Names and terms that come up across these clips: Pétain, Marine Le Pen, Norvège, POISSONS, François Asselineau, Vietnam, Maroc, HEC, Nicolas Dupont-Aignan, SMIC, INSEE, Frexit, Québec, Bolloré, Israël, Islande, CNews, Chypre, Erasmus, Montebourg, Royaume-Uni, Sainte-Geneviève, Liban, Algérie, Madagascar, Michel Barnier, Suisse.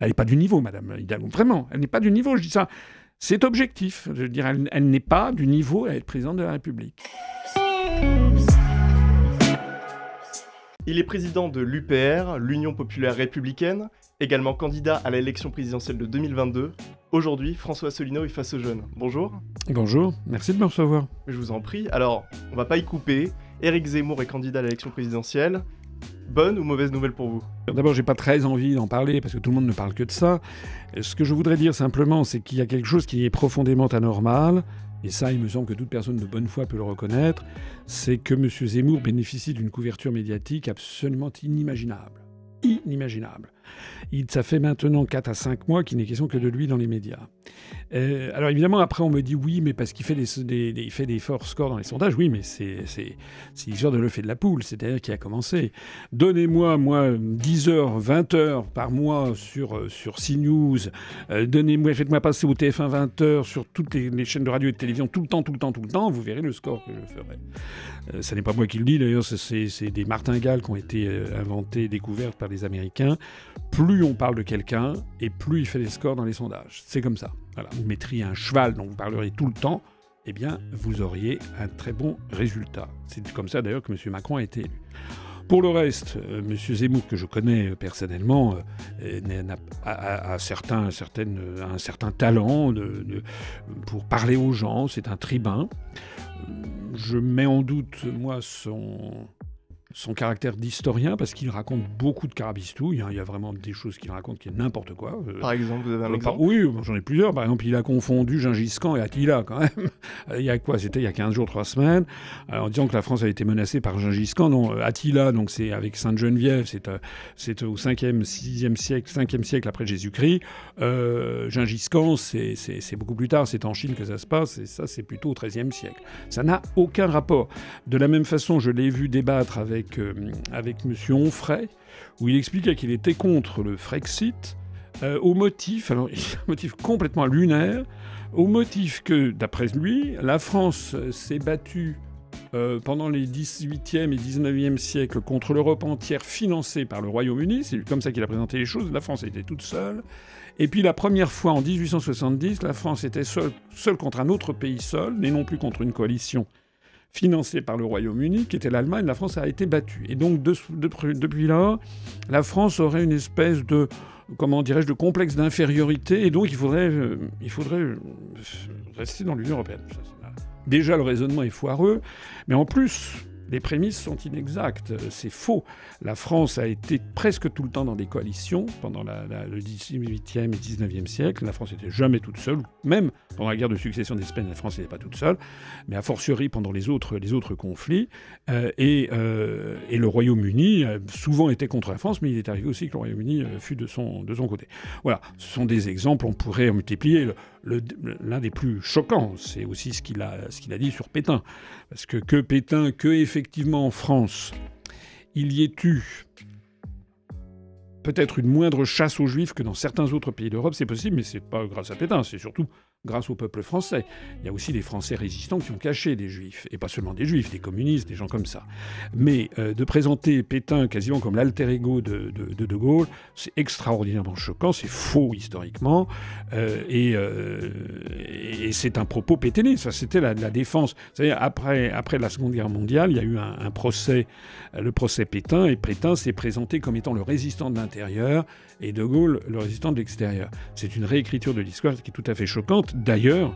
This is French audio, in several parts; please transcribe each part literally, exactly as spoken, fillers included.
Elle n'est pas du niveau, Madame Hidalgo. Vraiment, elle n'est pas du niveau. Je dis ça. C'est objectif. Je veux dire, elle, elle n'est pas du niveau à être présidente de la République. Il est président de l'U P R, l'Union Populaire Républicaine, également candidat à l'élection présidentielle de deux mille vingt-deux. Aujourd'hui, François Asselineau est face aux jeunes. Bonjour. Bonjour, merci de me recevoir. Je vous en prie. Alors, on va pas y couper. Éric Zemmour est candidat à l'élection présidentielle. Bonne ou mauvaise nouvelle pour vous? D'abord, j'ai pas très envie d'en parler parce que tout le monde ne parle que de ça. Ce que je voudrais dire simplement, c'est qu'il y a quelque chose qui est profondément anormal. Et ça, il me semble que toute personne de bonne foi peut le reconnaître, c'est que M. Zemmour bénéficie d'une couverture médiatique absolument inimaginable. Inimaginable. Il, ça fait maintenant quatre à cinq mois qu'il n'est question que de lui dans les médias. Euh, alors évidemment, après, on me dit oui, mais parce qu'il fait des, des, des, il fait des forts scores dans les sondages. Oui, mais c'est l'histoire de l'œuf et de la poule, c'est-à-dire qui a commencé. Donnez-moi, moi, dix heures, vingt heures par mois sur, sur CNews. Euh, Donnez-moi, faites-moi passer au T F un vingt heures sur toutes les, les chaînes de radio et de télévision, tout le temps, tout le temps, tout le temps. Vous verrez le score que je ferai. Euh, ça n'est pas moi qui le dis, d'ailleurs, c'est des martingales qui ont été euh, inventées, découvertes par les Américains. Plus on parle de quelqu'un, et plus il fait des scores dans les sondages. C'est comme ça. Voilà. Vous mettriez un cheval dont vous parlerez tout le temps, eh bien, vous auriez un très bon résultat. C'est comme ça, d'ailleurs, que M. Macron a été élu. Pour le reste, euh, M. Zemmour, que je connais personnellement, euh, a, a, a, certains, a, certaines, a un certain talent de, de, pour parler aux gens. C'est un tribun. Je mets en doute, moi, son... son caractère d'historien, parce qu'il raconte beaucoup de carabistouilles. Hein. Il y a vraiment des choses qu'il raconte qui est n'importe quoi. Par exemple, vous avez un exemple? Oui, j'en ai plusieurs. Par exemple, il a confondu Gengiskan et Attila, quand même. Il y a quoi? C'était il y a quinze jours, trois semaines. Alors, en disant que la France avait été menacée par Gengiskan. Non, Attila, donc c'est avec Sainte-Geneviève, c'est au cinquième, sixième siècle, cinquième siècle après Jésus-Christ. Euh, Gengiskan, c'est beaucoup plus tard. C'est en Chine que ça se passe. Et ça, c'est plutôt au treizième siècle. Ça n'a aucun rapport. De la même façon, je l'ai vu débattre avec Avec, euh, avec M. Onfray, où il expliquait qu'il était contre le Frexit, euh, au motif, alors un motif complètement lunaire, au motif que, d'après lui, la France s'est battue euh, pendant les dix-huitième et dix-neuvième siècles contre l'Europe entière financée par le Royaume-Uni. C'est comme ça qu'il a présenté les choses. La France était toute seule. Et puis la première fois, en dix-huit cent soixante-dix, la France était seule, seule contre un autre pays seul, mais non plus contre une coalition financée par le Royaume-Uni, qui était l'Allemagne. La France a été battue. Et donc, de, de, depuis là, la France aurait une espèce de, comment dirais-je, de complexe d'infériorité. Et donc, il faudrait, euh, il faudrait euh, rester dans l'Union européenne. Déjà, le raisonnement est foireux. Mais en plus, les prémices sont inexactes. C'est faux. La France a été presque tout le temps dans des coalitions pendant la, la, le dix-huitième et dix-neuvième siècle. La France n'était jamais toute seule. Même pendant la guerre de succession d'Espagne, la France n'était pas toute seule. Mais a fortiori pendant les autres, les autres conflits. Euh, et, euh, et le Royaume-Uni souvent était contre la France, mais il est arrivé aussi que le Royaume-Uni fut de son, de son côté. Voilà. Ce sont des exemples. On pourrait multiplier. Le, L'un des plus choquants, c'est aussi ce qu'il a, ce qu'il a dit sur Pétain. Parce que que Pétain, que effectivement en France, il y ait eu peut-être une moindre chasse aux Juifs que dans certains autres pays d'Europe, c'est possible, mais c'est pas grâce à Pétain, c'est surtout grâce au peuple français. Il y a aussi des Français résistants qui ont caché des Juifs, et pas seulement des Juifs, des communistes, des gens comme ça. Mais euh, de présenter Pétain quasiment comme l'alter ego de, de, de De Gaulle, c'est extraordinairement choquant, c'est faux historiquement, euh, et, euh, et c'est un propos pétainiste. Enfin, c'était la, la défense. Vous savez, après, après la Seconde Guerre mondiale, il y a eu un, un procès, le procès Pétain, et Pétain s'est présenté comme étant le résistant de l'intérieur, et De Gaulle le résistant de l'extérieur. C'est une réécriture de l'histoire qui est tout à fait choquante. D'ailleurs,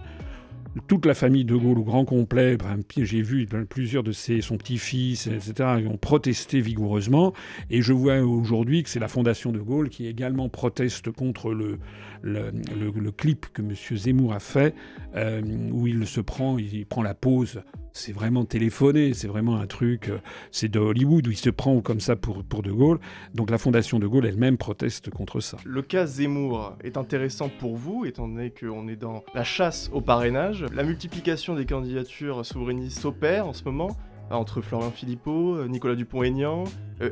toute la famille de Gaulle au grand complet, ben, j'ai vu plusieurs de ses, son petit-fils, et cetera, ont protesté vigoureusement. Et je vois aujourd'hui que c'est la Fondation de Gaulle qui également proteste contre le, le, le, le clip que M. Zemmour a fait, euh, où il se prend, il prend la pose. C'est vraiment téléphoné, c'est vraiment un truc, c'est de Hollywood où il se prend comme ça pour, pour De Gaulle. Donc la Fondation De Gaulle elle-même proteste contre ça. Le cas Zemmour est intéressant pour vous, étant donné qu'on est dans la chasse au parrainage. La multiplication des candidatures souverainistes s'opère en ce moment, entre Florian Philippot, Nicolas Dupont-Aignan,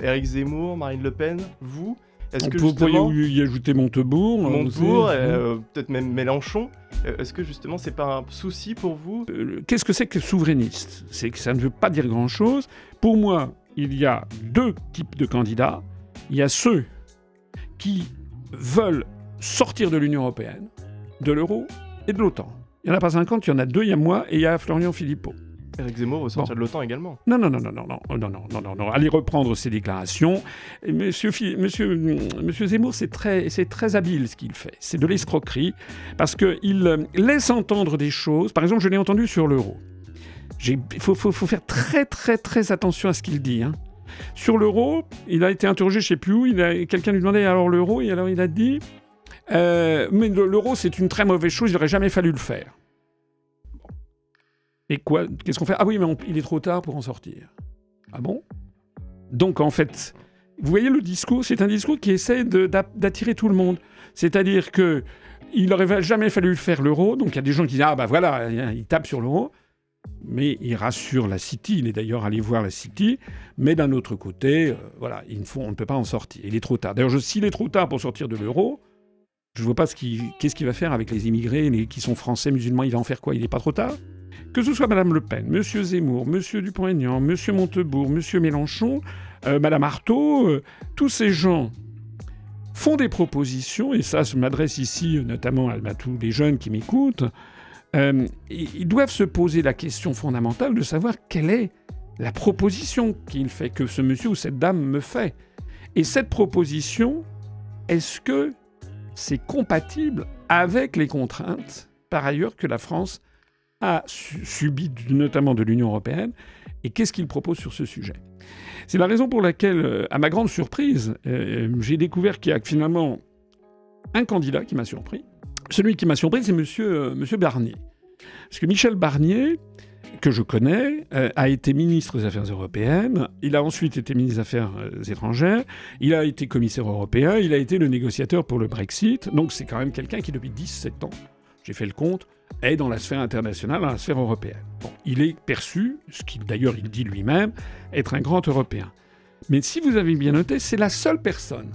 Éric Zemmour, Marine Le Pen, vous. Est-ce que vous pourriez y ajouter Montebourg, Montebourg, euh, peut-être même Mélenchon. Est-ce que justement, c'est pas un souci pour vous? Qu'est-ce que c'est que souverainiste? C'est que ça ne veut pas dire grand-chose. Pour moi, il y a deux types de candidats. Il y a ceux qui veulent sortir de l'Union européenne, de l'euro et de l'OTAN. Il n'y en a pas cinquante, il y en a deux, il y a moi et il y a Florian Philippot. Éric Zemmour veut sortir de l'OTAN également. Non, non, non, non, non, non, non, non, non, non. Allez reprendre ses déclarations. Monsieur, monsieur, monsieur Zemmour, c'est très, c'est très habile ce qu'il fait. C'est de l'escroquerie parce qu'il laisse entendre des choses. Par exemple, je l'ai entendu sur l'euro. Il faut, faut, faut faire très, très, très attention à ce qu'il dit. Hein. Sur l'euro, il a été interrogé, je ne sais plus où. Quelqu'un lui demandait alors l'euro et alors il a dit euh, « Mais l'euro, c'est une très mauvaise chose, il n'aurait jamais fallu le faire. » Et quoi? Qu'est-ce qu'on fait? Ah oui, mais on, il est trop tard pour en sortir. Ah bon? Donc, en fait, vous voyez le discours, c'est un discours qui essaie d'attirer tout le monde. C'est-à-dire que il n'aurait jamais fallu faire l'euro. Donc, il y a des gens qui disent « Ah ben voilà, il tape sur l'euro ». Mais il rassure la City. Il est d'ailleurs allé voir la City. Mais d'un autre côté, euh, voilà, il faut, on ne peut pas en sortir. Il est trop tard. D'ailleurs, s'il est trop tard pour sortir de l'euro... Je ne vois pas ce qu'il, qu'est-ce qu'il va faire avec les immigrés les, qui sont français, musulmans. Il va en faire quoi? Il n'est pas trop tard? Que ce soit Madame Le Pen, Monsieur Zemmour, Monsieur Dupont-Aignan, Monsieur Montebourg, Monsieur Mélenchon, euh, Madame Artaud, euh, tous ces gens font des propositions, et ça se m'adresse ici notamment à, à tous les jeunes qui m'écoutent, euh, ils doivent se poser la question fondamentale de savoir quelle est la proposition qu'il fait, que ce monsieur ou cette dame me fait. Et cette proposition, est-ce que c'est compatible avec les contraintes, par ailleurs, que la France a su subi, notamment de l'Union européenne, et qu'est-ce qu'il propose sur ce sujet? C'est la raison pour laquelle, à ma grande surprise, euh, j'ai découvert qu'il y a finalement un candidat qui m'a surpris. Celui qui m'a surpris, c'est M. Euh, monsieur Barnier. Parce que Michel Barnier, que je connais, euh, a été ministre des Affaires européennes, il a ensuite été ministre des Affaires euh, étrangères, il a été commissaire européen, il a été le négociateur pour le Brexit, donc c'est quand même quelqu'un qui, depuis dix-sept ans, j'ai fait le compte, est dans la sphère internationale, dans la sphère européenne. Bon, il est perçu, ce qu'il d'ailleurs il dit lui-même, être un grand Européen. Mais si vous avez bien noté, c'est la seule personne,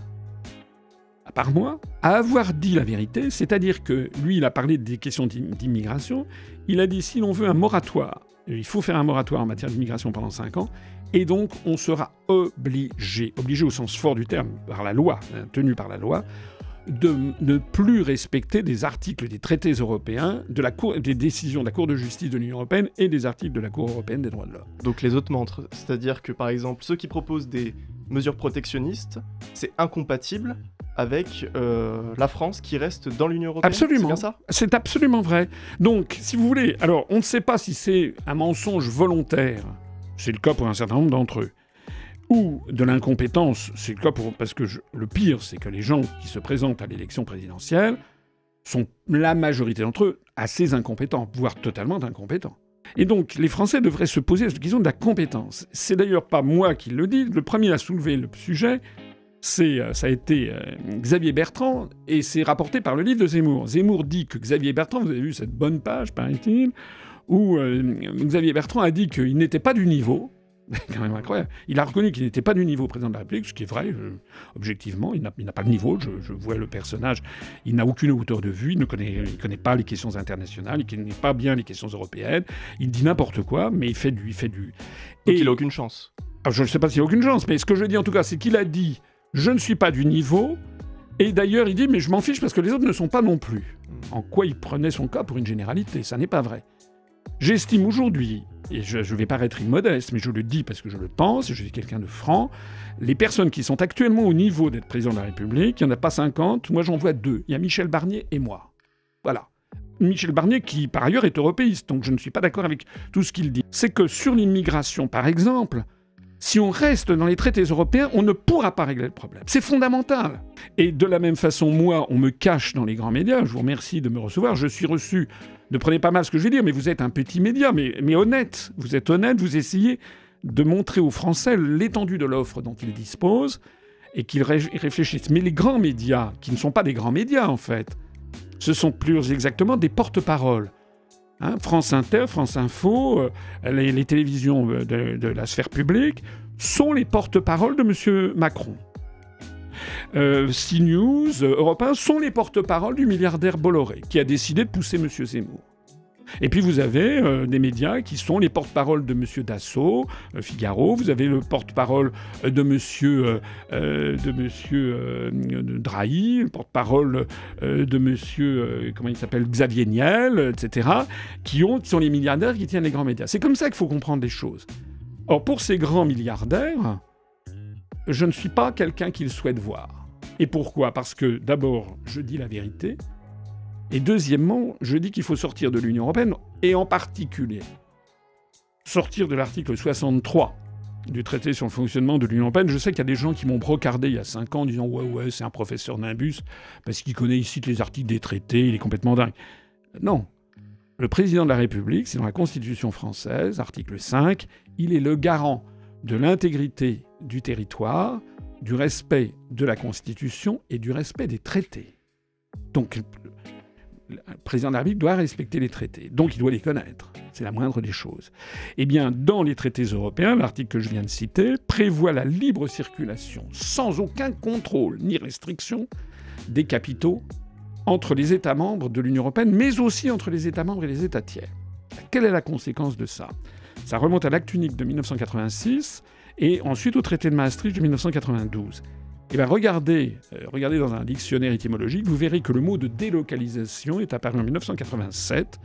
à part moi, à avoir dit la vérité, c'est-à-dire que lui, il a parlé des questions d'immigration, il a dit si l'on veut un moratoire, il faut faire un moratoire en matière d'immigration pendant cinq ans, et donc on sera obligé, obligé au sens fort du terme, par la loi, hein, tenu par la loi, de ne plus respecter des articles des traités européens, de la cour, des décisions de la Cour de justice de l'Union européenne et des articles de la Cour européenne des droits de l'homme. Donc les autres mantres, c'est-à-dire que par exemple ceux qui proposent des mesures protectionnistes, c'est incompatible avec euh, la France qui reste dans l'Union européenne. Absolument, c'est absolument vrai. Donc si vous voulez, alors on ne sait pas si c'est un mensonge volontaire, c'est le cas pour un certain nombre d'entre eux, ou de l'incompétence, c'est le cas pour... Parce que je... le pire, c'est que les gens qui se présentent à l'élection présidentielle sont, la majorité d'entre eux, assez incompétents, voire totalement incompétents. Et donc, les Français devraient se poser la question de la compétence. C'est d'ailleurs pas moi qui le dis. Le premier à soulever le sujet, c'est, ça a été euh, Xavier Bertrand, et c'est rapporté par le livre de Zemmour. Zemmour dit que Xavier Bertrand, vous avez vu cette bonne page, paraît-il, où euh, Xavier Bertrand a dit qu'il n'était pas du niveau... quand même incroyable. Il a reconnu qu'il n'était pas du niveau président de la République, ce qui est vrai, euh, objectivement, il n'a, il n'a pas de niveau, je, je vois le personnage, il n'a aucune hauteur de vue, il ne connaît, il connaît pas les questions internationales, il ne connaît pas bien les questions européennes, il dit n'importe quoi, mais il fait du... Il fait du... Et donc il n'a aucune chance. Alors, je ne sais pas s'il n'a aucune chance, mais ce que je dis en tout cas, c'est qu'il a dit « je ne suis pas du niveau », et d'ailleurs il dit « mais je m'en fiche parce que les autres ne sont pas non plus ». En quoi il prenait son cas pour une généralité, ça n'est pas vrai. J'estime aujourd'hui, et je, je vais paraître immodeste, mais je le dis parce que je le pense, je suis quelqu'un de franc, les personnes qui sont actuellement au niveau d'être président de la République, il n'y en a pas cinquante, moi j'en vois deux. Il y a Michel Barnier et moi. Voilà. Michel Barnier qui, par ailleurs, est européiste, donc je ne suis pas d'accord avec tout ce qu'il dit. C'est que sur l'immigration, par exemple, si on reste dans les traités européens, on ne pourra pas régler le problème. C'est fondamental. Et de la même façon, moi, on me cache dans les grands médias. Je vous remercie de me recevoir. Je suis reçu. Ne prenez pas mal ce que je vais dire, mais vous êtes un petit média, mais, mais honnête. Vous êtes honnête, vous essayez de montrer aux Français l'étendue de l'offre dont ils disposent et qu'ils ré- réfléchissent. Mais les grands médias, qui ne sont pas des grands médias, en fait, ce sont plus exactement des porte-paroles. Hein, France Inter, France Info, euh, les, les télévisions de, de la sphère publique sont les porte-paroles de M. Macron. Euh, CNews, euh, Europe un, sont les porte-paroles du milliardaire Bolloré, qui a décidé de pousser M. Zemmour. Et puis vous avez euh, des médias qui sont les porte-parole de monsieur Dassault, euh, Figaro, vous avez le porte-parole de monsieur, euh, de monsieur euh, de Drahi, le porte-parole euh, de monsieur, euh, comment il s'appelle, Xavier Niel, et cetera, qui, ont, qui sont les milliardaires qui tiennent les grands médias. C'est comme ça qu'il faut comprendre les choses. Or, pour ces grands milliardaires, je ne suis pas quelqu'un qu'ils souhaitent voir. Et pourquoi? Parce que, d'abord, je dis la vérité. Et deuxièmement, je dis qu'il faut sortir de l'Union européenne, et en particulier sortir de l'article soixante-trois du traité sur le fonctionnement de l'Union européenne. Je sais qu'il y a des gens qui m'ont brocardé il y a cinq ans en disant « Ouais, ouais, c'est un professeur nimbus, parce qu'il connaît, il cite les articles des traités, il est complètement dingue. » Non. Le président de la République, c'est dans la Constitution française, article cinq, il est le garant de l'intégrité du territoire, du respect de la Constitution et du respect des traités. Donc, le président de la République doit respecter les traités. Donc, il doit les connaître. C'est la moindre des choses. Eh bien, dans les traités européens, l'article que je viens de citer prévoit la libre circulation, sans aucun contrôle ni restriction, des capitaux entre les États membres de l'Union européenne, mais aussi entre les États membres et les États tiers. Quelle est la conséquence de ça? Ça remonte à l'acte unique de mille neuf cent quatre-vingt-six et ensuite au traité de Maastricht de mille neuf cent quatre-vingt-douze. Eh bien, regardez, euh, regardez dans un dictionnaire étymologique, vous verrez que le mot de délocalisation est apparu en mille neuf cent quatre-vingt-sept.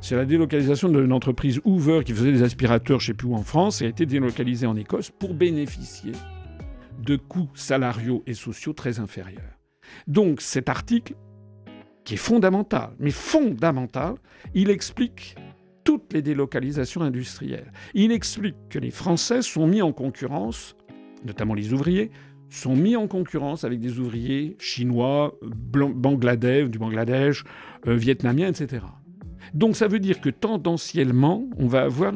C'est la délocalisation de l'entreprise Hoover qui faisait des aspirateurs, je ne sais plus où, en France, et a été délocalisée en Écosse pour bénéficier de coûts salariaux et sociaux très inférieurs. Donc cet article, qui est fondamental, mais fondamental, il explique toutes les délocalisations industrielles. Il explique que les Français sont mis en concurrence, notamment les ouvriers, sont mis en concurrence avec des ouvriers chinois, bangladais, du Bangladesh, euh, vietnamiens, et cetera. Donc ça veut dire que tendanciellement, on va avoir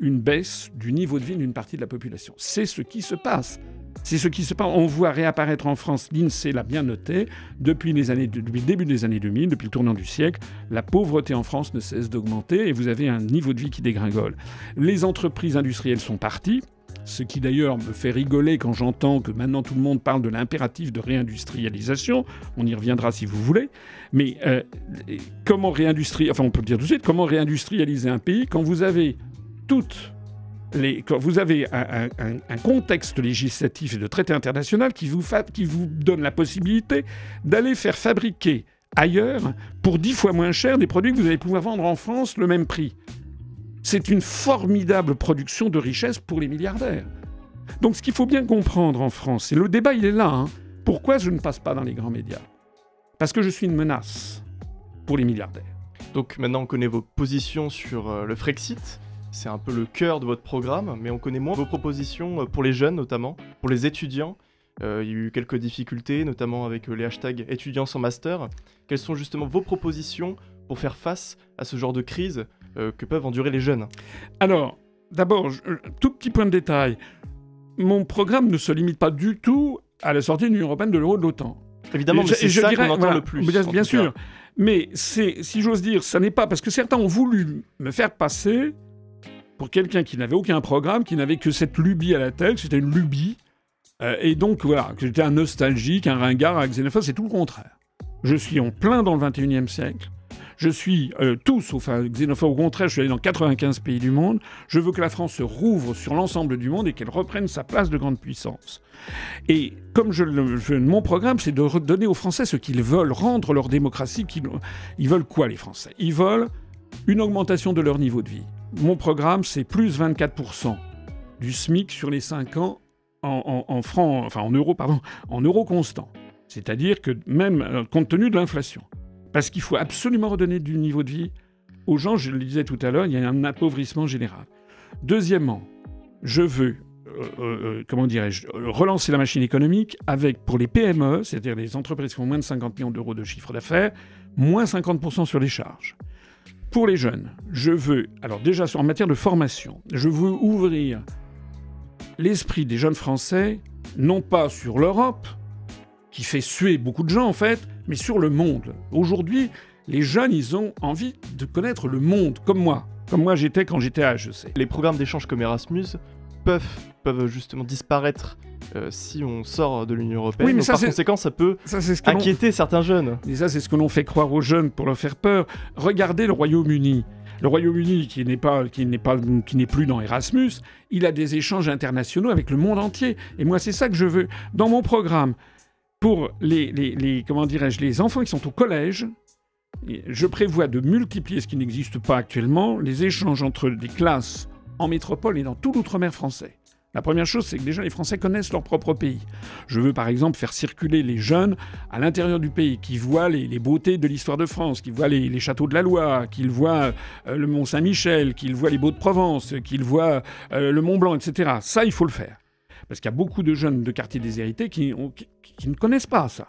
une baisse du niveau de vie d'une partie de la population. C'est ce qui se passe. C'est ce qui se passe. On voit réapparaître en France, l'INSEE l'a bien noté, depuis, les années, depuis le début des années deux mille, depuis le tournant du siècle, la pauvreté en France ne cesse d'augmenter et vous avez un niveau de vie qui dégringole. Les entreprises industrielles sont parties. Ce qui d'ailleurs me fait rigoler quand j'entends que maintenant tout le monde parle de l'impératif de réindustrialisation. On y reviendra si vous voulez. Mais euh, comment réindustrialiser... Enfin, on peut le dire tout de suite. Comment réindustrialiser un pays quand vous avez toutes les... Quand vous avez un, un, un contexte législatif et de traité international qui vous, fa... qui vous donne la possibilité d'aller faire fabriquer ailleurs pour dix fois moins cher des produits que vous allez pouvoir vendre en France le même prix. C'est une formidable production de richesse pour les milliardaires. Donc ce qu'il faut bien comprendre en France, et le débat il est là, hein, pourquoi je ne passe pas dans les grands médias? Parce que je suis une menace pour les milliardaires. Donc maintenant on connaît vos positions sur le Frexit, c'est un peu le cœur de votre programme, mais on connaît moins vos propositions pour les jeunes notamment, pour les étudiants. Euh, il y a eu quelques difficultés, notamment avec les hashtags étudiants sans master. Quelles sont justement vos propositions pour faire face à ce genre de crise euh, que peuvent endurer les jeunes? Alors, d'abord, tout petit point de détail. Mon programme ne se limite pas du tout à la sortie de l'Union européenne, de l'euro, de l'OTAN. Évidemment, et mais c'est ça qu'on entend voilà, le plus. Bien, bien sûr. Cas. Mais si j'ose dire, ça n'est pas... Parce que certains ont voulu me faire passer pour quelqu'un qui n'avait aucun programme, qui n'avait que cette lubie à la tête, c'était une lubie. Euh, et donc, voilà, que j'étais un nostalgique, un ringard, un xénophobe, c'est tout le contraire. Je suis en plein dans le vingt-et-unième siècle. Je suis euh, tout sauf un xénophobe, au contraire, je suis allé dans quatre-vingt-quinze pays du monde. Je veux que la France se rouvre sur l'ensemble du monde et qu'elle reprenne sa place de grande puissance. Et comme je, je, mon programme, c'est de redonner aux Français ce qu'ils veulent, rendre leur démocratie. Qu'ils, ils veulent quoi, les Français? Ils veulent une augmentation de leur niveau de vie. Mon programme, c'est plus vingt-quatre pour cent du SMIC sur les cinq ans en, en, en francs, enfin en euros, pardon, en euros constants. C'est-à-dire que même euh, compte tenu de l'inflation. Parce qu'il faut absolument redonner du niveau de vie aux gens. Je le disais tout à l'heure, il y a un appauvrissement général. Deuxièmement, je veux, euh, euh, comment dirais-je, relancer la machine économique avec, pour les P M E, c'est-à-dire les entreprises qui ont moins de cinquante millions d'euros de chiffre d'affaires, moins cinquante pour cent sur les charges. Pour les jeunes, je veux, alors déjà en matière de formation, je veux ouvrir l'esprit des jeunes Français, non pas sur l'Europe, qui fait suer beaucoup de gens en fait, mais sur le monde. Aujourd'hui, les jeunes, ils ont envie de connaître le monde, comme moi. Comme moi, j'étais quand j'étais à H E C. Les programmes d'échange comme Erasmus peuvent, peuvent justement disparaître euh, si on sort de l'Union européenne. Oui, mais ça, par conséquent, ça peut ça, ce inquiéter certains jeunes. Et ça, c'est ce que l'on fait croire aux jeunes pour leur faire peur. Regardez le Royaume-Uni. Le Royaume-Uni, qui n'est pas, qui n'est pas, qui n'est plus dans Erasmus, il a des échanges internationaux avec le monde entier. Et moi, c'est ça que je veux. Dans mon programme, pour les, les, les, comment dirais-je, les enfants qui sont au collège, je prévois de multiplier, ce qui n'existe pas actuellement, les échanges entre des classes en métropole et dans tout l'outre-mer français. La première chose, c'est que déjà les Français connaissent leur propre pays. Je veux par exemple faire circuler les jeunes à l'intérieur du pays, qui voient les, les beautés de l'histoire de France, qui voient les, les châteaux de la Loire, qui voient euh, le Mont Saint-Michel, qui voient les Baux de Provence, qui voient euh, le Mont Blanc, et cetera. Ça, il faut le faire. Parce qu'il y a beaucoup de jeunes de quartiers déshérités qui, ont, qui, qui ne connaissent pas ça.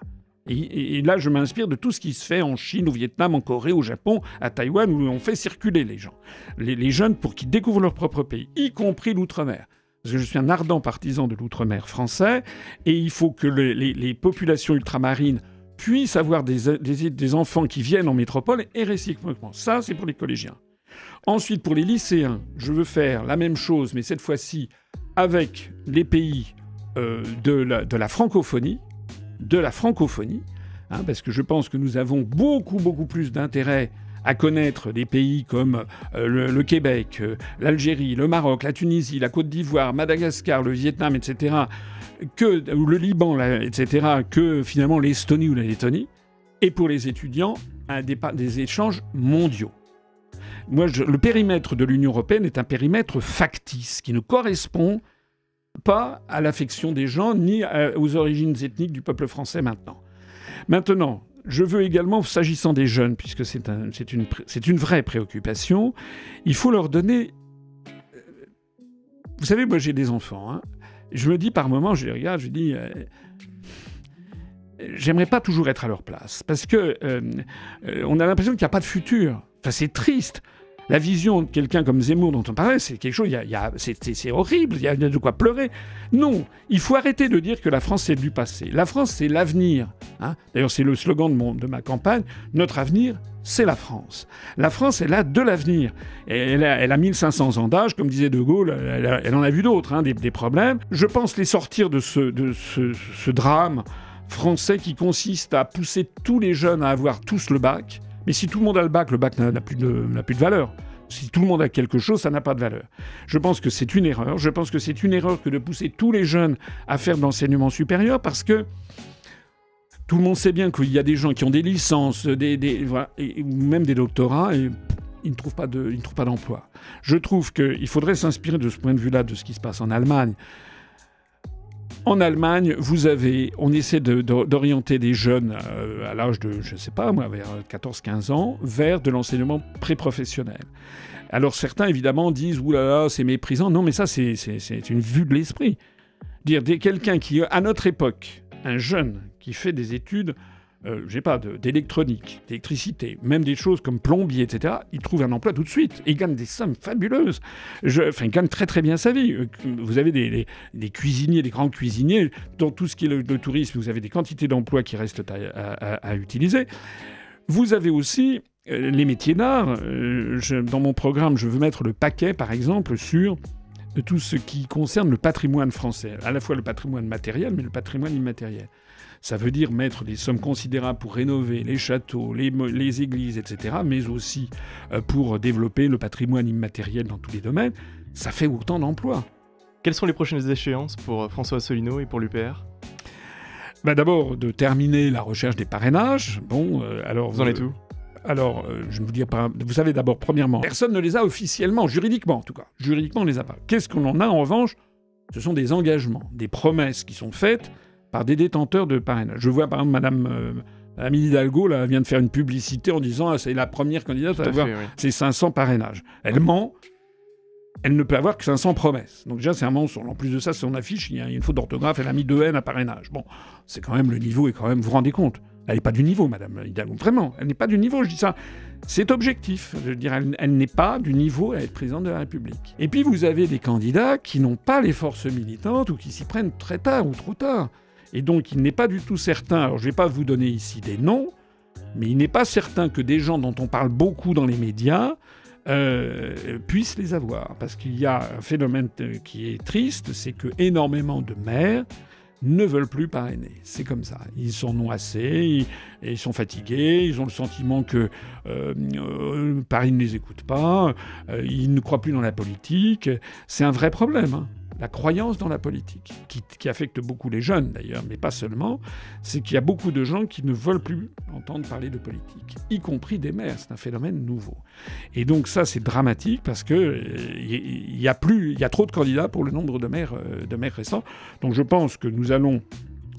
Et, et là, je m'inspire de tout ce qui se fait en Chine, au Vietnam, en Corée, au Japon, à Taïwan, où on fait circuler les gens. Les, les jeunes pour qu'ils découvrent leur propre pays, y compris l'outre-mer. Parce que je suis un ardent partisan de l'outre-mer français, et il faut que le, les, les populations ultramarines puissent avoir des, des, des enfants qui viennent en métropole et réciproquement. Ça, c'est pour les collégiens. Ensuite, pour les lycéens, je veux faire la même chose, mais cette fois-ci avec les pays euh, de, la, de la francophonie, de la francophonie, hein, parce que je pense que nous avons beaucoup, beaucoup plus d'intérêt à connaître des pays comme euh, le, le Québec, euh, l'Algérie, le Maroc, la Tunisie, la Côte d'Ivoire, Madagascar, le Vietnam, et cetera, que, ou le Liban, là, et cetera, que finalement l'Estonie ou la Lettonie, et pour les étudiants, un des, des échanges mondiaux. Moi, je, le périmètre de l'Union européenne est un périmètre factice qui ne correspond pas à l'affection des gens ni à, aux origines ethniques du peuple français maintenant. Maintenant, je veux également, s'agissant des jeunes, puisque c'est un, c'est une, c'est une vraie préoccupation, il faut leur donner... Vous savez, moi j'ai des enfants. Hein. Je me dis par moments, je les regarde, je dis... Euh, j'aimerais pas toujours être à leur place. Parce que euh, euh, on a l'impression qu'il n'y a pas de futur. Enfin, c'est triste. La vision de quelqu'un comme Zemmour dont on parlait, c'est quelque chose, y a, y a, c'est horrible, il y a de quoi pleurer. Non, il faut arrêter de dire que la France, c'est du passé. La France, c'est l'avenir. Hein. D'ailleurs, c'est le slogan de, mon, de ma campagne. Notre avenir, c'est la France. La France, elle a de l'avenir. Elle a, elle a mille cinq cents ans d'âge, comme disait De Gaulle, elle, a, elle en a vu d'autres, hein, des, des problèmes. Je pense les sortir de ce, de ce, ce drame français qui consiste à pousser tous les jeunes à avoir tous le bac. Mais si tout le monde a le bac, le bac n'a plus, plus de valeur. Si tout le monde a quelque chose, ça n'a pas de valeur. Je pense que c'est une erreur. Je pense que c'est une erreur que de pousser tous les jeunes à faire de l'enseignement supérieur parce que tout le monde sait bien qu'il y a des gens qui ont des licences, des, des, voilà, et même des doctorats, et ils ne trouvent pas de, ils ne trouvent pas d'emploi. Je trouve qu'il faudrait s'inspirer de ce point de vue-là, de ce qui se passe en Allemagne. En Allemagne, vous avez, on essaie de, de, d'orienter des jeunes euh, à l'âge de, je ne sais pas moi, vers quatorze quinze ans, vers de l'enseignement pré-professionnel. Alors certains, évidemment, disent « Ouh là là, c'est méprisant ». Non, mais ça, c'est, c'est, c'est une vue de l'esprit. Dire quelqu'un qui, à notre époque, un jeune qui fait des études, euh, je ne sais pas, de, d'électronique, d'électricité, même des choses comme plombier, et cetera, il trouve un emploi tout de suite. Il gagne des sommes fabuleuses. Je, enfin, il gagne très très bien sa vie. Vous avez des, des, des cuisiniers, des grands cuisiniers. Dans tout ce qui est le, le tourisme, vous avez des quantités d'emplois qui restent à, à, à utiliser. Vous avez aussi euh, les métiers d'art. Euh, je, dans mon programme, je veux mettre le paquet, par exemple, sur tout ce qui concerne le patrimoine français. À la fois le patrimoine matériel, mais le patrimoine immatériel. Ça veut dire mettre des sommes considérables pour rénover les châteaux, les, les églises, et cetera, mais aussi pour développer le patrimoine immatériel dans tous les domaines. Ça fait autant d'emplois. Quelles sont les prochaines échéances pour François Asselineau et pour l'U P R ? Ben d'abord, de terminer la recherche des parrainages. Bon, euh, alors... Vous en êtes où ? Alors, euh, je ne vous dis pas... Vous savez d'abord, premièrement, personne ne les a officiellement, juridiquement en tout cas. Juridiquement, on ne les a pas. Qu'est-ce qu'on en a en revanche ? Ce sont des engagements, des promesses qui sont faites par des détenteurs de parrainage. Je vois par exemple Madame, euh, Madame Hidalgo là, vient de faire une publicité en disant ah, c'est la première candidate à, à avoir fait, oui. Ses cinq cents parrainages. Elle ment, elle ne peut avoir que cinq cents promesses. Donc déjà c'est un mensonge. En plus de ça, son affiche, il y a une faute d'orthographe, elle a mis deux N à parrainage. Bon, c'est quand même le niveau, et quand même, vous vous rendez compte. Elle n'est pas du niveau, Madame Hidalgo. Vraiment, elle n'est pas du niveau, je dis ça. C'est objectif. Je veux dire, elle, elle n'est pas du niveau à être présidente de la République. Et puis vous avez des candidats qui n'ont pas les forces militantes ou qui s'y prennent très tard ou trop tard. Et donc, il n'est pas du tout certain, alors je ne vais pas vous donner ici des noms, mais il n'est pas certain que des gens dont on parle beaucoup dans les médias euh, puissent les avoir. Parce qu'il y a un phénomène qui est triste, c'est qu'énormément de maires ne veulent plus parrainer. C'est comme ça. Ils sont non assez, ils, ils sont fatigués, ils ont le sentiment que euh, euh, Paris ne les écoute pas, euh, ils ne croient plus dans la politique. C'est un vrai problème, hein. La croyance dans la politique, qui, qui affecte beaucoup les jeunes d'ailleurs, mais pas seulement, c'est qu'il y a beaucoup de gens qui ne veulent plus entendre parler de politique, y compris des maires. C'est un phénomène nouveau. Et donc ça, c'est dramatique parce qu'il y, y, y a trop de candidats pour le nombre de maires, de maires récents. Donc je pense que nous allons,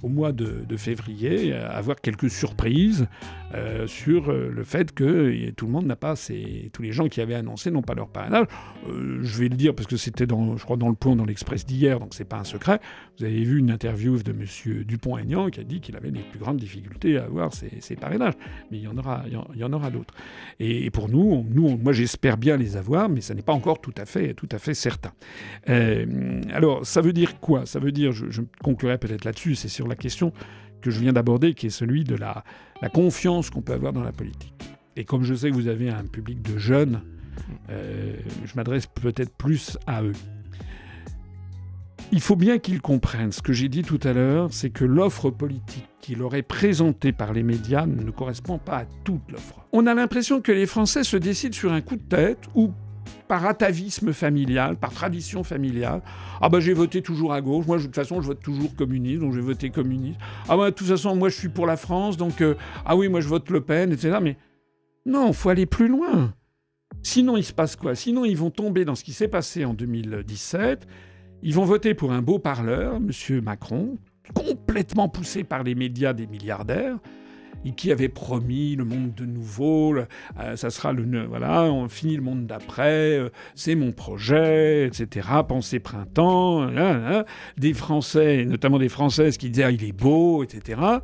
au mois de, de février, avoir quelques surprises euh, sur le fait que tout le monde n'a pas ses, tous les gens qui avaient annoncé n'ont pas leur parrainage. Euh, je vais le dire parce que c'était, dans, je crois, dans Le Point, dans l'Express d'hier, donc c'est pas un secret. Vous avez vu une interview de M. Dupont-Aignan qui a dit qu'il avait les plus grandes difficultés à avoir ses, ses parrainages. Mais il y en aura, il y en aura d'autres. Et, et pour nous, on, nous on, moi j'espère bien les avoir, mais ça n'est pas encore tout à fait, tout à fait certain. Euh, alors, ça veut dire quoi? Ça veut dire, je, je conclurai peut-être là-dessus, c'est sur la question que je viens d'aborder, qui est celui de la, la confiance qu'on peut avoir dans la politique. Et comme je sais que vous avez un public de jeunes, euh, je m'adresse peut-être plus à eux. Il faut bien qu'ils comprennent. Ce que j'ai dit tout à l'heure, c'est que l'offre politique qui leur est présentée par les médias ne correspond pas à toute l'offre. On a l'impression que les Français se décident sur un coup de tête ou par atavisme familial, par tradition familiale. Ah ben j'ai voté toujours à gauche, moi de toute façon je vote toujours communiste, donc j'ai voté communiste. Ah ben de toute façon moi je suis pour la France, donc euh, ah oui moi je vote Le Pen, et cetera. Mais non, il faut aller plus loin. Sinon il se passe quoi? Sinon ils vont tomber dans ce qui s'est passé en deux mille dix-sept. Ils vont voter pour un beau parleur, M. Macron, complètement poussé par les médias des milliardaires, et qui avait promis le monde de nouveau, le, euh, ça sera le... Voilà, on finit le monde d'après, euh, c'est mon projet, et cetera. Pensez printemps, là, là. Des Français, notamment des Françaises qui disaient ah, « il est beau », et cetera.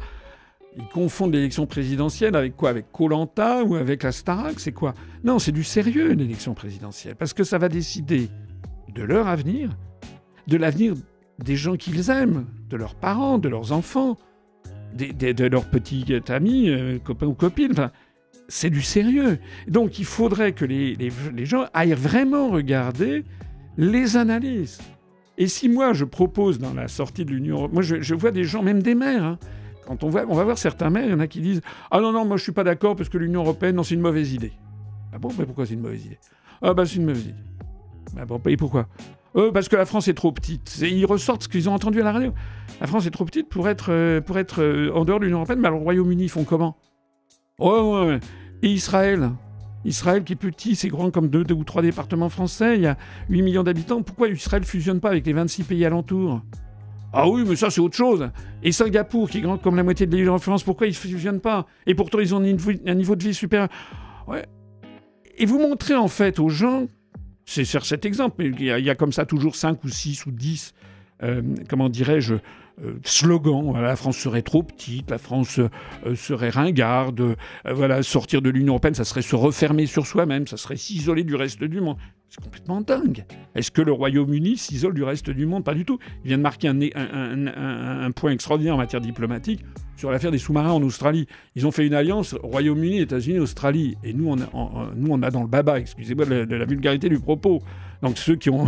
Ils confondent l'élection présidentielle avec quoi? Avec Koh-Lanta ou avec la Starac? C'est quoi? Non, c'est du sérieux, l'élection présidentielle, parce que ça va décider de leur avenir, de l'avenir des gens qu'ils aiment, de leurs parents, de leurs enfants, De, de, de leurs petits amis, euh, copains ou copines. Enfin, c'est du sérieux. Donc il faudrait que les, les, les gens aillent vraiment regarder les analyses. Et si moi, je propose dans la sortie de l'Union européenne... Moi, je, je vois des gens, même des maires. Hein, quand on, voit, on va voir certains maires, il y en a qui disent « Ah non, non, moi, je suis pas d'accord parce que l'Union européenne, non, c'est une mauvaise idée. » Ah bon? Mais pourquoi c'est une mauvaise idée? Ah bah, c'est une mauvaise idée. Ah bon, et pourquoi? Euh, parce que la France est trop petite. Et ils ressortent ce qu'ils ont entendu à la radio. La France est trop petite pour être, pour être en dehors de l'Union européenne. Mais alors, le Royaume-Uni, ils font comment? Oh, ouais, ouais. Et Israël? Israël qui est petit, c'est grand comme deux, deux ou trois départements français. Il y a huit millions d'habitants. Pourquoi Israël ne fusionne pas avec les vingt-six pays alentours? Ah oui, mais ça, c'est autre chose. Et Singapour, qui est grand comme la moitié de l'île de France, pourquoi ils ne fusionnent pas? Et pourtant, ils ont un niveau de vie supérieur. Ouais. Et vous montrez, en fait, aux gens... C'est sur cet exemple, mais il y, a, il y a comme ça toujours cinq ou six ou dix, euh, comment dirais-je, euh, slogans. La France serait trop petite, la France euh, serait ringarde, euh, voilà, sortir de l'Union européenne, ça serait se refermer sur soi-même, ça serait s'isoler du reste du monde. C'est complètement dingue. Est-ce que le Royaume-Uni s'isole du reste du monde? Pas du tout. Il vient de marquer un, un, un, un, un point extraordinaire en matière diplomatique sur l'affaire des sous-marins en Australie. Ils ont fait une alliance Royaume-Uni, États-Unis, Australie. Et nous on, a, en, nous, on a dans le baba, excusez-moi de, de la vulgarité du propos. Donc ceux qui ont...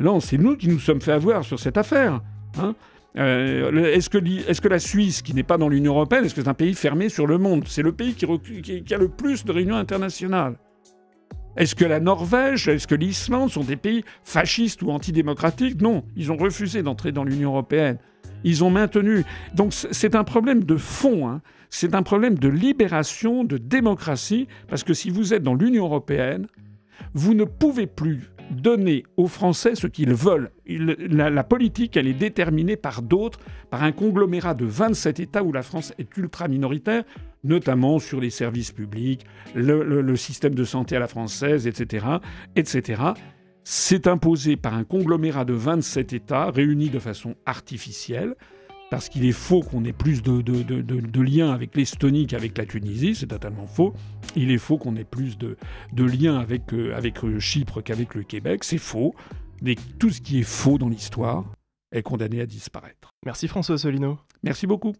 Non, c'est nous qui nous sommes fait avoir sur cette affaire. Hein? Euh, est-ce que, est-ce que la Suisse, qui n'est pas dans l'Union européenne, est-ce que c'est un pays fermé sur le monde? C'est le pays qui, recule, qui, qui a le plus de réunions internationales. Est-ce que la Norvège, est-ce que l'Islande sont des pays fascistes ou antidémocratiques? Non, ils ont refusé d'entrer dans l'Union européenne. Ils ont maintenu. Donc c'est un problème de fond, hein. C'est un problème de libération, de démocratie, parce que si vous êtes dans l'Union européenne, vous ne pouvez plus donner aux Français ce qu'ils veulent. Il, la, la politique, elle est déterminée par d'autres, par un conglomérat de vingt-sept États où la France est ultra-minoritaire, notamment sur les services publics, le, le, le système de santé à la française, et cetera, et cetera. C'est imposé par un conglomérat de vingt-sept États réunis de façon artificielle, parce qu'il est faux qu'on ait plus de, de, de, de, de liens avec l'Estonie qu'avec la Tunisie, c'est totalement faux. Il est faux qu'on ait plus de, de liens avec, euh, avec Chypre qu'avec le Québec, c'est faux. Mais tout ce qui est faux dans l'histoire est condamné à disparaître. Merci François Asselineau. Merci beaucoup.